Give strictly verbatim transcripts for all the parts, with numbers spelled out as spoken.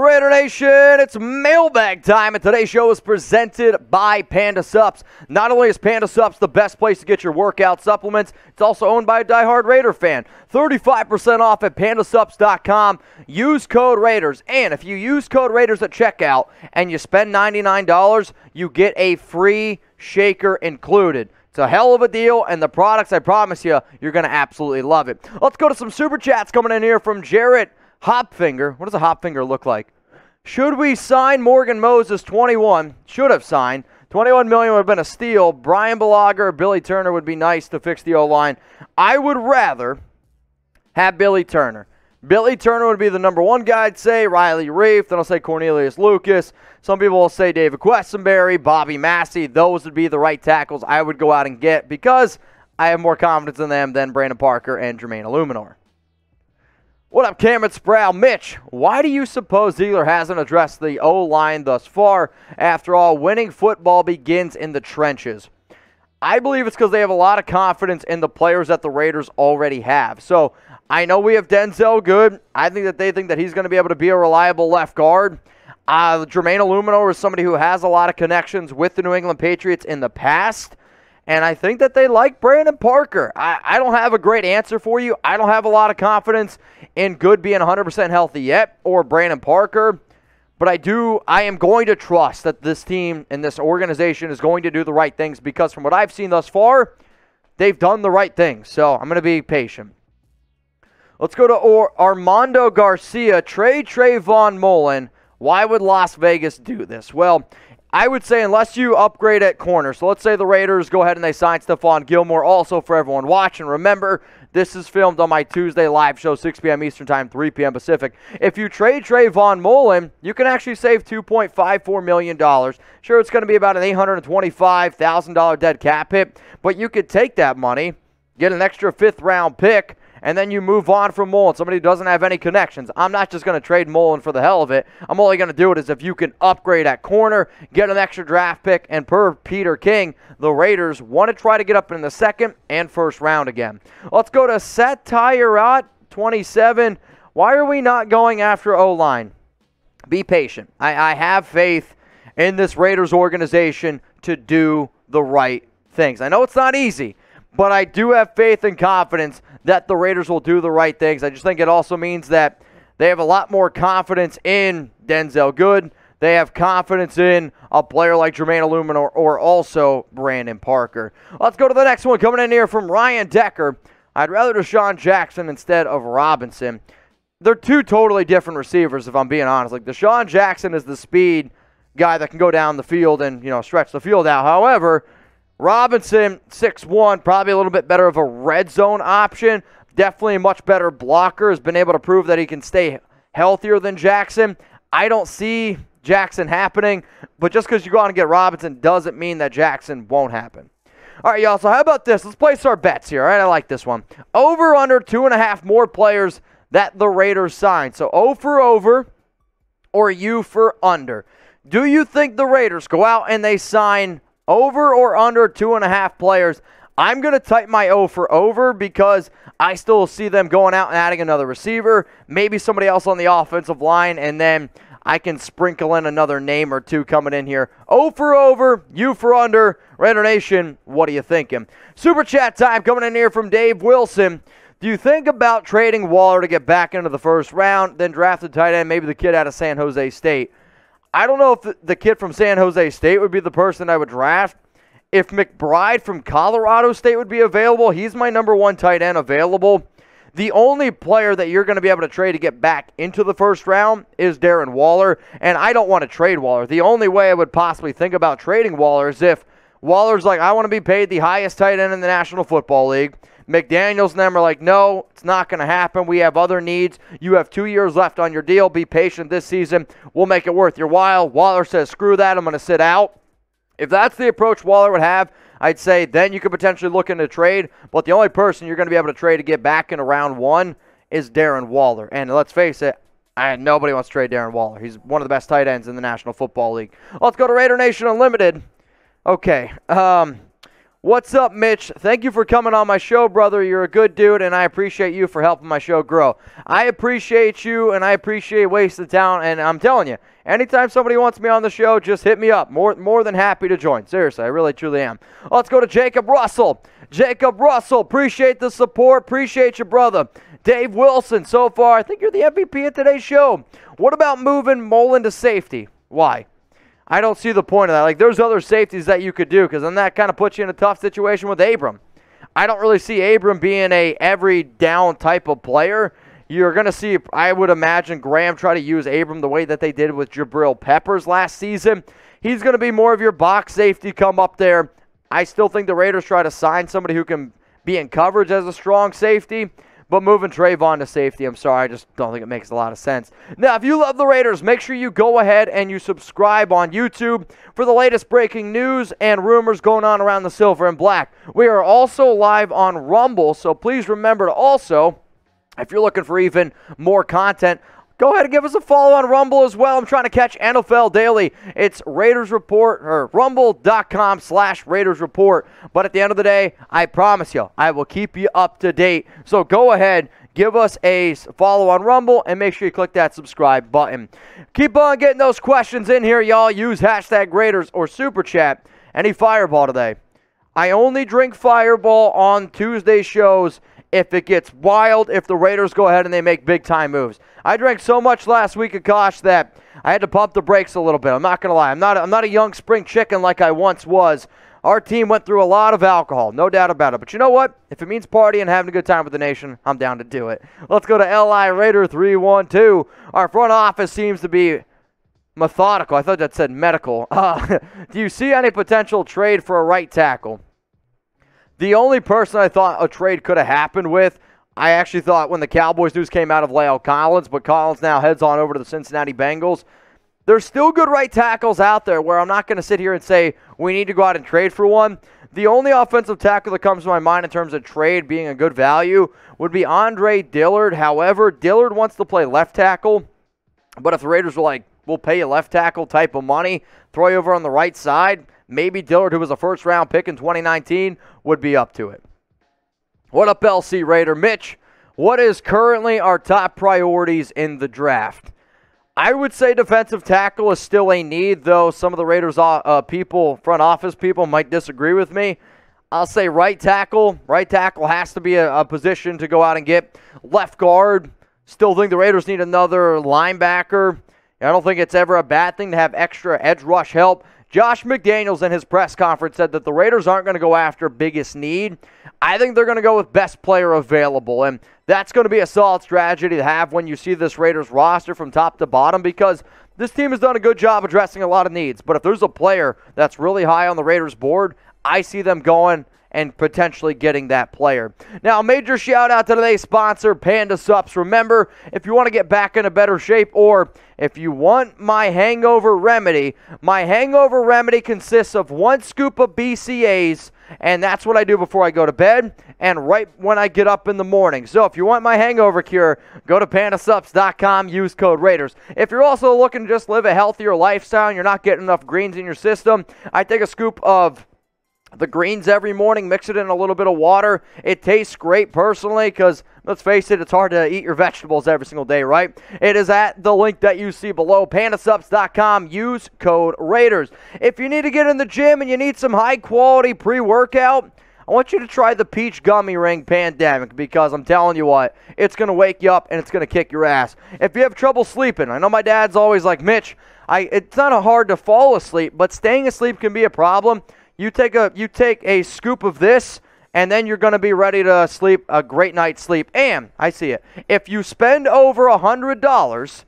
Raider Nation, it's mailbag time, and today's show is presented by Panda Supps. Not only is Panda Supps the best place to get your workout supplements, it's also owned by a diehard Raider fan. thirty-five percent off at panda supps dot com. Use code Raiders, and if you use code Raiders at checkout and you spend ninety-nine dollars, you get a free shaker included. It's a hell of a deal, and the products, I promise you, you're going to absolutely love it. Let's go to some Super Chats coming in here from Jarrett Hopfinger. What does a Hopfinger look like? Should we sign Morgan Moses, twenty-one? Should have signed. twenty-one million would have been a steal. Brian Bulaga or Billy Turner would be nice to fix the O-line. I would rather have Billy Turner. Billy Turner would be the number one guy, I'd say. Riley Reif. Then I'll say Cornelius Lucas. Some people will say David Questenberry, Bobby Massey. Those would be the right tackles I would go out and get because I have more confidence in them than Brandon Parker and Jermaine Eluemunor. What up, Cameron Sproul? Mitch, why do you suppose Ziegler hasn't addressed the O-line thus far? After all, winning football begins in the trenches. I believe it's because they have a lot of confidence in the players that the Raiders already have. So I know we have Denzel Good. I think that they think that he's going to be able to be a reliable left guard. Uh, Jermaine Eluemunor is somebody who has a lot of connections with the New England Patriots in the past. And I think that they like Brandon Parker. I, I don't have a great answer for you. I don't have a lot of confidence in Good being one hundred percent healthy yet or Brandon Parker. But I do. I am going to trust that this team and this organization is going to do the right things because from what I've seen thus far, they've done the right things. So I'm going to be patient. Let's go to or- Armando Garcia. Trade Trayvon Mullen. Why would Las Vegas do this? Well, I would say unless you upgrade at corner. So let's say the Raiders go ahead and they sign Stephon Gilmore. Also, for everyone watching, remember, this is filmed on my Tuesday live show, six p.m. Eastern Time, three p.m. Pacific. If you trade Trayvon Mullen, you can actually save two point five four million dollars. Sure, it's going to be about an eight hundred twenty-five thousand dollars dead cap hit, but you could take that money, get an extra fifth-round pick, and then you move on from Mullen, somebody who doesn't have any connections. I'm not just going to trade Mullen for the hell of it. I'm only going to do it as if you can upgrade at corner, get an extra draft pick, and per Peter King, the Raiders want to try to get up in the second and first round again. Let's go to Seth Tierrot, twenty-seven. Why are we not going after O-line? Be patient. I, I have faith in this Raiders organization to do the right things. I know it's not easy, but I do have faith and confidence that the Raiders will do the right things. I just think it also means that they have a lot more confidence in Denzel Good. They have confidence in a player like Jermaine Eluemunor or also Brandon Parker. Let's go to the next one coming in here from Ryan Decker. I'd rather DeSean Jackson instead of Robinson. They're two totally different receivers, if I'm being honest. Like DeSean Jackson is the speed guy that can go down the field and, you know, stretch the field out. However, Robinson, six one, probably a little bit better of a red zone option. Definitely a much better blocker. Has been able to prove that he can stay healthier than Jackson. I don't see Jackson happening, but just because you go out and get Robinson doesn't mean that Jackson won't happen. All right, y'all, so how about this? Let's place our bets here. All right, I like this one. Over, under, two and a half more players that the Raiders signed. So O for over or U for under. Do you think the Raiders go out and they sign over or under two and a half players? I'm going to type my O for over because I still see them going out and adding another receiver, maybe somebody else on the offensive line, and then I can sprinkle in another name or two coming in here. O for over, U for under. Raider Nation, what are you thinking? Super chat time coming in here from Dave Wilson. Do you think about trading Waller to get back into the first round, then draft a tight end, maybe the kid out of San Jose State? I don't know if the kid from San Jose State would be the person I would draft. If McBride from Colorado State would be available, he's my number one tight end available. The only player that you're going to be able to trade to get back into the first round is Darren Waller, and I don't want to trade Waller. The only way I would possibly think about trading Waller is if Waller's like, I want to be paid the highest tight end in the National Football League. McDaniels and them are like, no, it's not going to happen. We have other needs. You have two years left on your deal. Be patient this season. We'll make it worth your while. Waller says, screw that. I'm going to sit out. If that's the approach Waller would have, I'd say then you could potentially look into trade. But the only person you're going to be able to trade to get back into round one is Darren Waller. And let's face it, I, nobody wants to trade Darren Waller. He's one of the best tight ends in the National Football League. Let's go to Raider Nation Unlimited. Okay. Um... What's up, Mitch? Thank you for coming on my show, brother. You're a good dude, and I appreciate you for helping my show grow. I appreciate you, and I appreciate Waste of Town, and I'm telling you, anytime somebody wants me on the show, just hit me up. More, more than happy to join. Seriously, I really, truly am. Let's go to Jacob Russell. Jacob Russell, appreciate the support. Appreciate you, brother. Dave Wilson, so far, I think you're the M V P of today's show. What about moving Mullen to safety? Why? I don't see the point of that. Like, there's other safeties that you could do, because then that kind of puts you in a tough situation with Abram. I don't really see Abram being a every down type of player. You're going to see, I would imagine, Graham try to use Abram the way that they did with Jabril Peppers last season. He's going to be more of your box safety come up there. I still think the Raiders try to sign somebody who can be in coverage as a strong safety. But moving Trayvon to safety, I'm sorry, I just don't think it makes a lot of sense. Now, if you love the Raiders, make sure you go ahead and you subscribe on YouTube for the latest breaking news and rumors going on around the silver and black. We are also live on Rumble, so please remember to also, if you're looking for even more content, go ahead and give us a follow on Rumble as well. I'm trying to catch N F L Daily. It's Raiders Report, or rumble.com slash Raiders Report. But at the end of the day, I promise you, I will keep you up to date. So go ahead, give us a follow on Rumble, and make sure you click that subscribe button. Keep on getting those questions in here, y'all. Use hashtag Raiders or Super Chat. Any Fireball today? I only drink Fireball on Tuesday shows if it gets wild, if the Raiders go ahead and they make big-time moves. I drank so much last week, Akash, that I had to pump the brakes a little bit. I'm not going to lie. I'm not, I'm not a young spring chicken like I once was. Our team went through a lot of alcohol, no doubt about it. But you know what? If it means partying and having a good time with the nation, I'm down to do it. Let's go to L I Raider three one two. Our front office seems to be methodical. I thought that said medical. Uh, do you see any potential trade for a right tackle? The only person I thought a trade could have happened with, I actually thought when the Cowboys news came out of La'el Collins, but Collins now heads on over to the Cincinnati Bengals. There's still good right tackles out there where I'm not going to sit here and say we need to go out and trade for one. The only offensive tackle that comes to my mind in terms of trade being a good value would be Andre Dillard. However, Dillard wants to play left tackle, but if the Raiders were like, we'll pay you left tackle type of money, throw you over on the right side, maybe Dillard, who was a first-round pick in twenty nineteen, would be up to it. What up, L C Raider? Mitch, what is currently our top priorities in the draft? I would say defensive tackle is still a need, though some of the Raiders uh, people, front office people, might disagree with me. I'll say right tackle. Right tackle has to be a, a position to go out and get. Left guard, still think the Raiders need another linebacker. I don't think it's ever a bad thing to have extra edge rush help. Josh McDaniels in his press conference said that the Raiders aren't going to go after biggest need. I think they're going to go with best player available, and that's going to be a solid strategy to have when you see this Raiders roster from top to bottom, because this team has done a good job addressing a lot of needs. But if there's a player that's really high on the Raiders board, I see them going and potentially getting that player. Now, major shout-out to today's sponsor, Panda Supps. Remember, if you want to get back into better shape, or if you want my hangover remedy, my hangover remedy consists of one scoop of B C As, and that's what I do before I go to bed and right when I get up in the morning. So if you want my hangover cure, go to panda supps dot com, use code Raiders. If you're also looking to just live a healthier lifestyle and you're not getting enough greens in your system, I take a scoop of the greens every morning, mix it in a little bit of water. It tastes great personally because, let's face it, it's hard to eat your vegetables every single day, right? It is at the link that you see below, panda supps dot com. Use code Raiders. If you need to get in the gym and you need some high-quality pre-workout, I want you to try the Peach Gummy Ring Pandemic, because I'm telling you what, it's going to wake you up and it's going to kick your ass. If you have trouble sleeping, I know my dad's always like, Mitch, I, it's not hard to fall asleep, but staying asleep can be a problem. You take a you take a scoop of this, and then you're going to be ready to sleep a great night's sleep. And I see it. If you spend over one hundred dollars,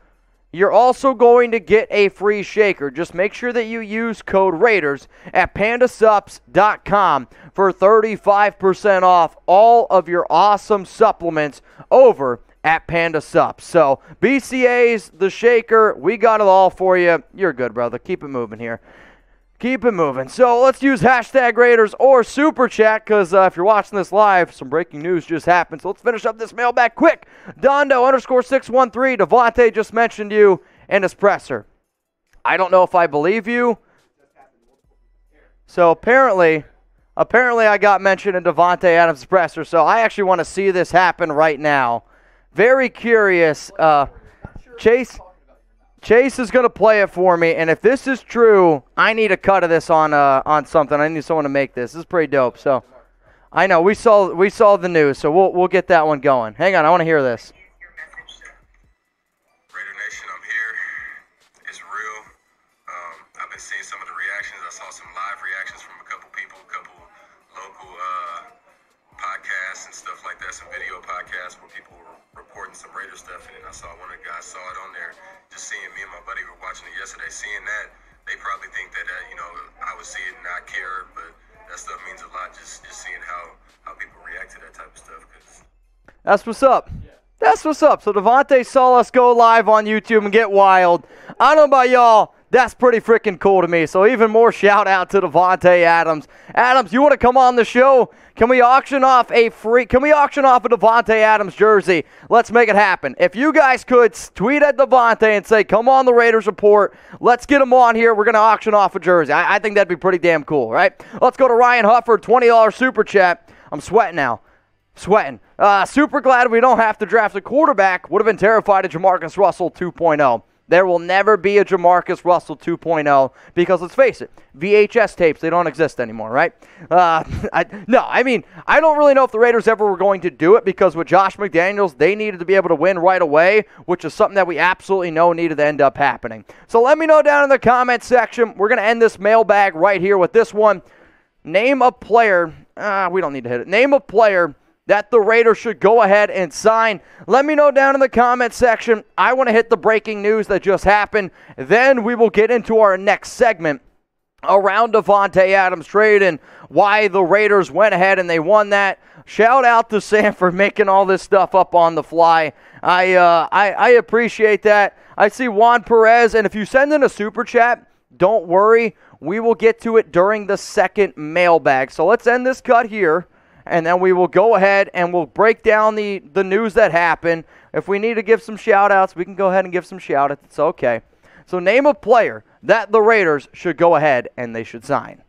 you're also going to get a free shaker. Just make sure that you use code Raiders at panda supps dot com for thirty-five percent off all of your awesome supplements over at Panda Supps. So B C As, the shaker, we got it all for you. You're good, brother. Keep it moving here. Keep it moving. So let's use hashtag Raiders or Super Chat, because uh, if you're watching this live, some breaking news just happened. So let's finish up this mailbag quick. Dondo underscore six one three, Davante just mentioned you and his presser. I don't know if I believe you. So apparently, Apparently I got mentioned in Davante Adams' presser, so I actually want to see this happen right now. Very curious. Uh, Chase Chase is going to play it for me, and if this is true, I need a cut of this on uh, on something. I need someone to make this. This is pretty dope. So I know we saw we saw the news, so we'll we'll get that one going. Hang on, I want to hear this. Some video podcasts where people were reporting some Raider stuff, and then I saw one of the guys saw it on there. Just seeing me and my buddy were watching it yesterday, seeing that, they probably think that, uh, you know, I would see it and not care, but that stuff means a lot, just, just seeing how, how people react to that type of stuff. Cause that's what's up. Yeah. That's what's up. So Davante saw us go live on YouTube and get wild. I don't know about y'all. That's pretty freaking cool to me. So even more shout out to Davante Adams. Adams, you want to come on the show? Can we auction off a free? Can we auction off a Davante Adams jersey? Let's make it happen. If you guys could tweet at Davante and say, "Come on, the Raiders Report. Let's get him on here. We're gonna auction off a jersey." I, I think that'd be pretty damn cool, right? Let's go to Ryan Hufford, twenty dollar super chat. I'm sweating now. Sweating. Uh, super glad we don't have to draft a quarterback. Would have been terrified of Jamarcus Russell two point oh. There will never be a Jamarcus Russell two point oh because, let's face it, V H S tapes, they don't exist anymore, right? Uh, I, no, I mean, I don't really know if the Raiders ever were going to do it because with Josh McDaniels, they needed to be able to win right away, which is something that we absolutely know needed to end up happening. So let me know down in the comment section. We're going to end this mailbag right here with this one. Name a player. Uh, we don't need to hit it. Name a player that the Raiders should go ahead and sign. Let me know down in the comment section. I want to hit the breaking news that just happened. Then we will get into our next segment around Davante Adams' trade and why the Raiders went ahead and they won that. Shout out to Sam for making all this stuff up on the fly. I uh, I, I appreciate that. I see Juan Perez, and if you send in a super chat, don't worry. We will get to it during the second mailbag. So let's end this cut here. And then we will go ahead and we'll break down the, the news that happened. If we need to give some shout-outs, we can go ahead and give some shout-outs. It's okay. So name a player that the Raiders should go ahead and they should sign.